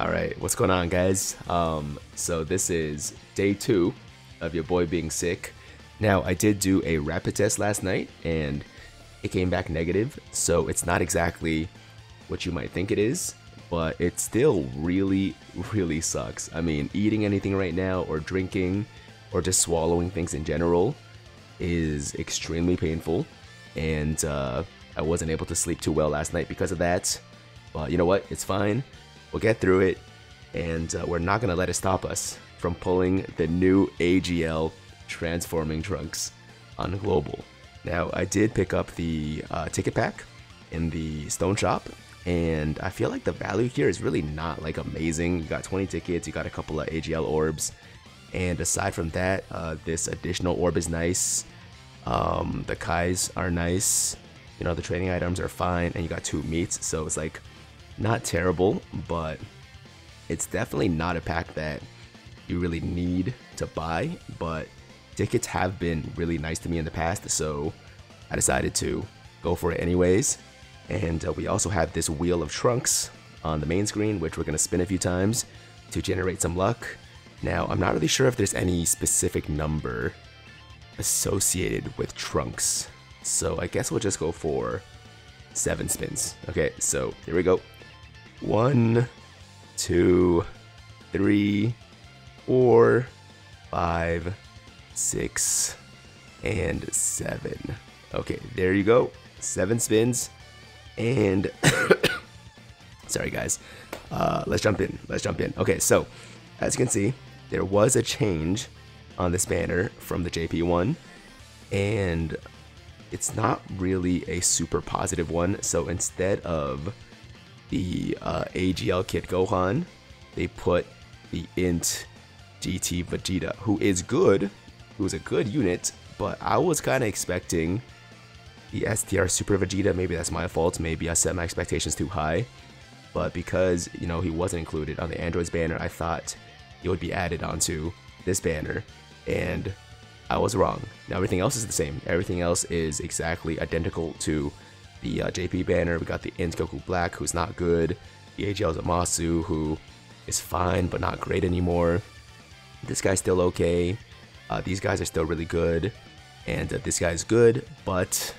Alright, what's going on, guys? So this is day 2 of your boy being sick. Now, I did do a rapid test last night, and it came back negative, so it's not exactly what you might think it is, but it still really, really sucks. I mean, eating anything right now, or drinking, or just swallowing things in general is extremely painful, and I wasn't able to sleep too well last night because of that, but you know what? It's fine. We'll get through it, and we're not going to let it stop us from pulling the new AGL Transforming Trunks on Global. Now, I did pick up the ticket pack in the Stone Shop, and I feel like the value here is really not like amazing. You got 20 tickets, you got a couple of AGL orbs, and aside from that, this additional orb is nice. The Kais are nice, you know, the training items are fine, and you got 2 meats, so it's like not terrible, but it's definitely not a pack that you really need to buy. But tickets have been really nice to me in the past, so I decided to go for it anyways. And we also have this wheel of Trunks on the main screen, which we're going to spin a few times to generate some luck. Now, I'm not really sure if there's any specific number associated with Trunks, so I guess we'll just go for 7 spins. Okay, so here we go. 1, 2, 3, 4, 5, 6, and 7. Okay, there you go. 7 spins, and sorry guys, let's jump in. Okay, so as you can see, there was a change on this banner from the JP one, and it's not really a super positive one. So instead of the AGL Kid Gohan, they put the INT GT Vegeta, who is good, who's a good unit, but I was kind of expecting the STR Super Vegeta. Maybe that's my fault, maybe I set my expectations too high, but because, you know, he wasn't included on the Androids banner, I thought he would be added onto this banner, and I was wrong. Now everything else is the same. Everything else is exactly identical to the JP banner. We got the INT Goku Black, who's not good, the AGL Zamasu, who is fine but not great anymore, this guy's still okay, these guys are still really good, and this guy's good, but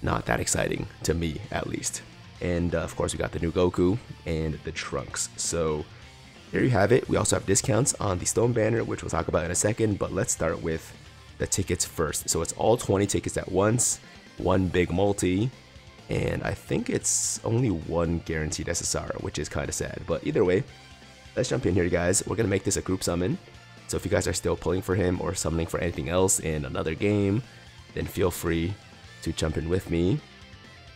not that exciting, to me at least. And of course we got the new Goku and the Trunks. So there you have it. We also have discounts on the Stone banner, which we'll talk about in a second, but let's start with the tickets first. So it's all 20 tickets at once, one big multi, and I think it's only one guaranteed SSR, which is kind of sad. But either way, let's jump in here, guys. We're going to make this a group summon, so if you guys are still pulling for him or summoning for anything else in another game, then feel free to jump in with me.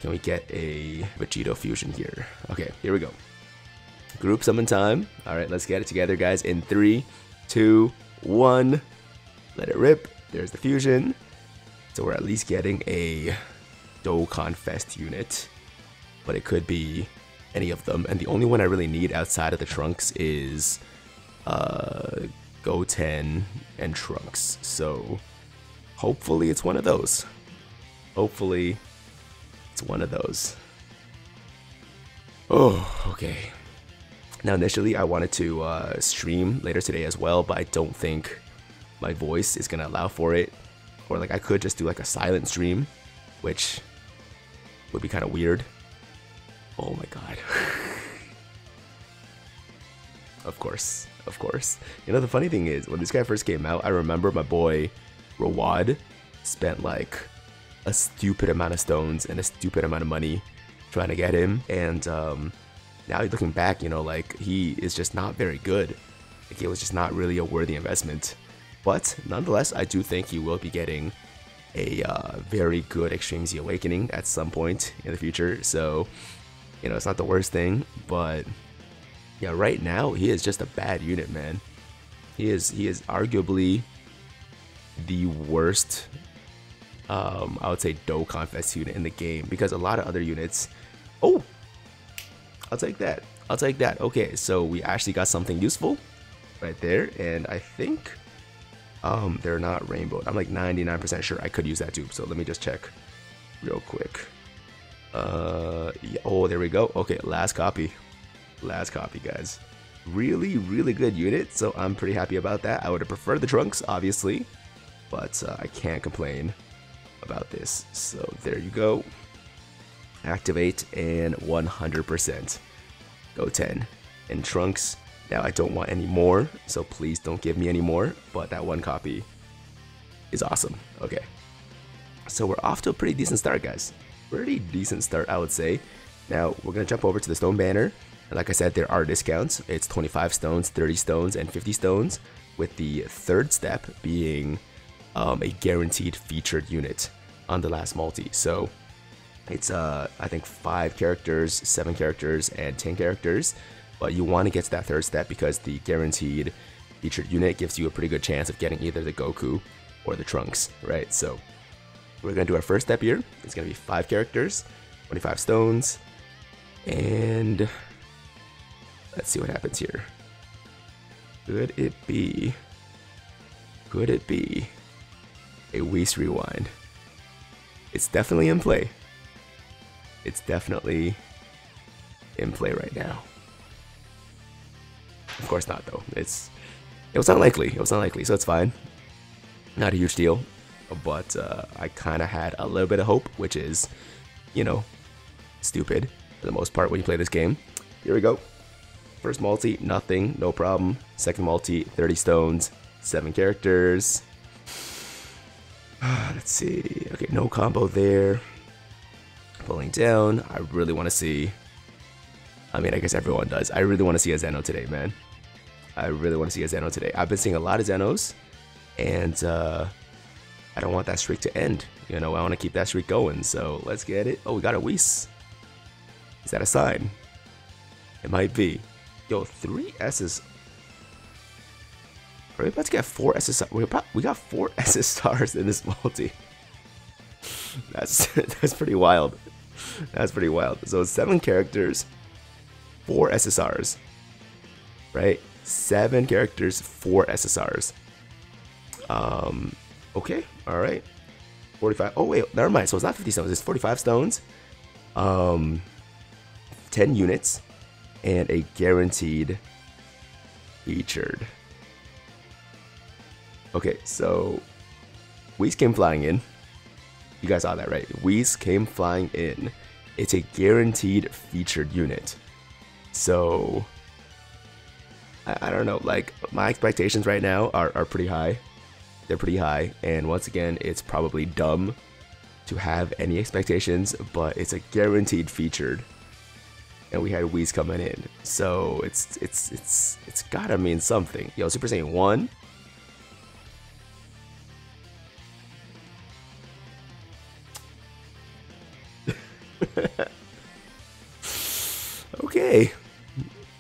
Can we get a Vegito fusion here? Okay, here we go. Group summon time. Alright, let's get it together, guys, in 3, 2, 1. Let it rip. There's the fusion. So we're at least getting a Dokkan Fest unit, but it could be any of them. And the only one I really need outside of the Trunks is Goten and Trunks. So hopefully it's one of those. Hopefully it's one of those. Oh, okay. Now initially I wanted to stream later today as well, but I don't think my voice is gonna allow for it, or like I could just do like a silent stream, which would be kind of weird. Oh my god. Of course. You know, the funny thing is, when this guy first came out, I remember my boy Rawad spent like a stupid amount of stones and a stupid amount of money trying to get him, and now looking back, you know, like, he is just not very good. Like, it was just not really a worthy investment. But nonetheless, I do think he will be getting a very good Xtreme Z Awakening at some point in the future. So, you know, it's not the worst thing. But yeah, right now he is just a bad unit, man. He is arguably the worst, I would say, Dokkan Fest unit in the game, because a lot of other units. Oh. I'll take that. Okay, so we actually got something useful right there, and I think they're not rainbowed. I'm like 99% sure I could use that dupe, so let me just check real quick. Yeah, oh, there we go. Okay, last copy. last copy, guys. Really, really good unit, so I'm pretty happy about that. I would have preferred the Trunks, obviously, but I can't complain about this. So there you go. Activate and 100%. Goten and Trunks. Now I don't want any more, so please don't give me any more, but that one copy is awesome. Okay. So we're off to a pretty decent start, guys. Pretty decent start, I would say. Now we're going to jump over to the Stone Banner. And like I said, there are discounts. It's 25 stones, 30 stones, and 50 stones, with the third step being a guaranteed featured unit on the last multi. So it's I think 5 characters, 7 characters, and 10 characters, but you want to get to that third step because the guaranteed featured unit gives you a pretty good chance of getting either the Goku or the Trunks, right? So we're gonna do our first step here. It's gonna be 5 characters, 25 stones, and let's see what happens here. Could it be a Whis rewind? It's definitely in play. It's definitely in play right now. Of course not, though. It was unlikely. It was unlikely, so it's fine. Not a huge deal, but I kind of had a little bit of hope, which is, you know, stupid for the most part when you play this game. Here we go. First multi, nothing, no problem. Second multi, 30 stones, 7 characters. Let's see. Okay, no combo there. Pulling down. I really want to see. I mean, I guess everyone does. I really want to see a Xeno today, man. I really want to see a Xeno today. I've been seeing a lot of Xenos, and I don't want that streak to end. You know, I want to keep that streak going. So let's get it. Oh, we got a Whis. Is that a sign? It might be. Yo, 3 S's. Are we about to get 4 S's? We got 4 S's stars in this multi. That's pretty wild. That's pretty wild. So 7 characters, 4 SSRs, right? 7 characters, 4 SSRs. Okay, all right. 45. Oh wait, never mind. So it's not 50 stones. It's 45 stones. 10 units, and a guaranteed featured. Okay, so Whis came flying in. You guys saw that, right? Whis came flying in. It's a guaranteed featured unit. So, I don't know, like, my expectations right now are pretty high. They're pretty high, and once again, it's probably dumb to have any expectations, but it's a guaranteed featured. And we had Whis coming in, so it's gotta mean something. Yo, Super Saiyan 1.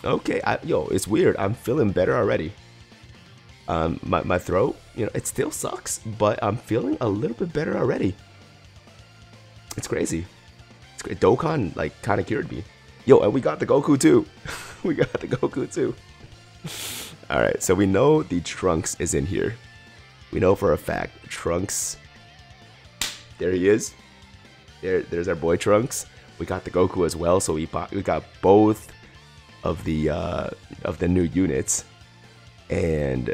Okay, yo, it's weird. I'm feeling better already. My throat, you know, it still sucks, but I'm feeling a little bit better already. It's crazy. It's great. Dokkan, like, kind of cured me. Yo, and we got the Goku too. We got the Goku too. All right, so we know the Trunks is in here. We know for a fact Trunks. There he is. There's our boy Trunks. We got the Goku as well, so we got both of the new units, and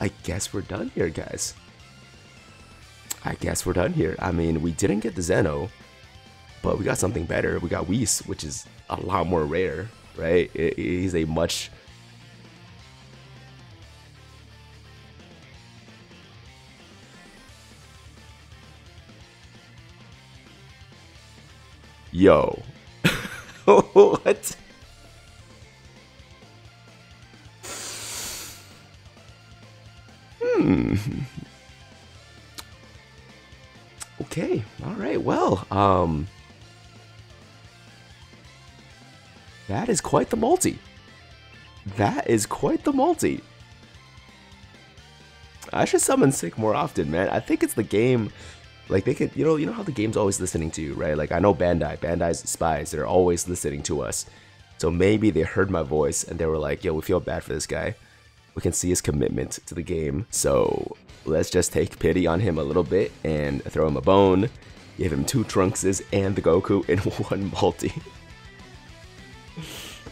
I guess we're done here, guys. I guess we're done here. I mean, we didn't get the Xeno, but we got something better. We got Whis, which is a lot more rare, right? He's a much yo. What? Okay, all right, well, that is quite the multi. That is quite the multi. I should summon Sick more often, man. I think it's the game, like, they could, you know how the game's always listening to you, right? Like, I know Bandai's spies, they're always listening to us. So maybe they heard my voice and they were like, yo, we feel bad for this guy. We can see his commitment to the game, so let's just take pity on him a little bit and throw him a bone. Give him 2 Trunkses and the Goku in one multi.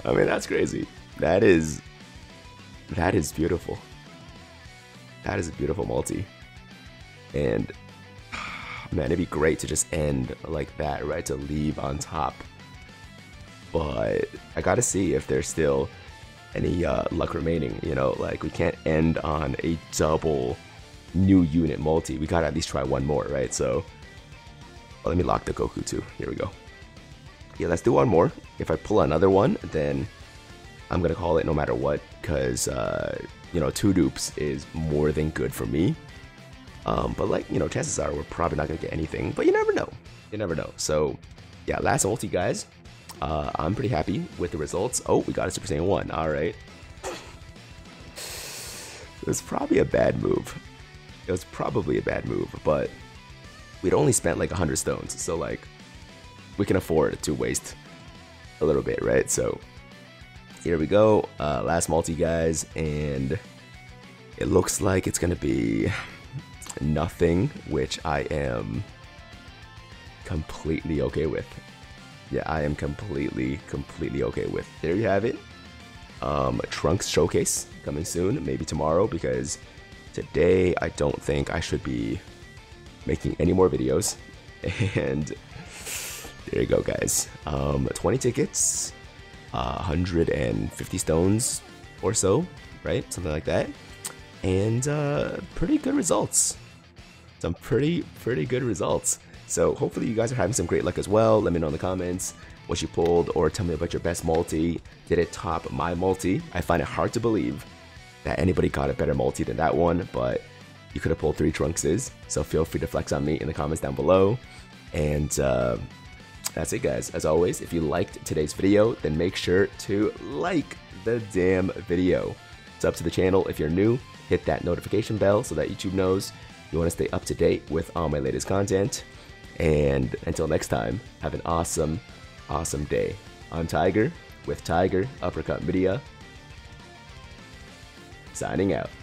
I mean, that's crazy. That is beautiful. That is a beautiful multi. And man, it'd be great to just end like that, right? To leave on top. But I gotta see if there's still any luck remaining, you know? Like, we can't end on a double new unit multi. We gotta at least try one more, right? So, well, let me lock the Goku too. Here we go. Yeah, let's do one more. If I pull another one, then I'm gonna call it no matter what, because, you know, 2 dupes is more than good for me. But, like, you know, chances are we're probably not gonna get anything, but you never know. You never know. So, yeah, last ulti, guys. I'm pretty happy with the results. Oh, we got a Super Saiyan 1. Alright. It was probably a bad move. It was probably a bad move, but we'd only spent like 100 stones, so like we can afford to waste a little bit, right? So here we go. Last multi, guys, and it looks like it's gonna be nothing, which I am completely okay with. Yeah, I am completely okay with. There you have it. Trunks Showcase coming soon, maybe tomorrow, because today I don't think I should be making any more videos. And there you go, guys. 20 tickets, 150 stones or so, right? Something like that. And pretty good results. Some pretty good results. So hopefully you guys are having some great luck as well. Let me know in the comments what you pulled, or tell me about your best multi. Did it top my multi? I find it hard to believe that anybody got a better multi than that one, but you could have pulled 3 Trunkses. So feel free to flex on me in the comments down below. And that's it, guys. As always, if you liked today's video, then make sure to like the damn video. Sub to the channel if you're new. Hit that notification bell so that YouTube knows you want to stay up to date with all my latest content. And until next time, have an awesome, awesome day. I'm Tiger with Tiger Uppercut Media, signing out.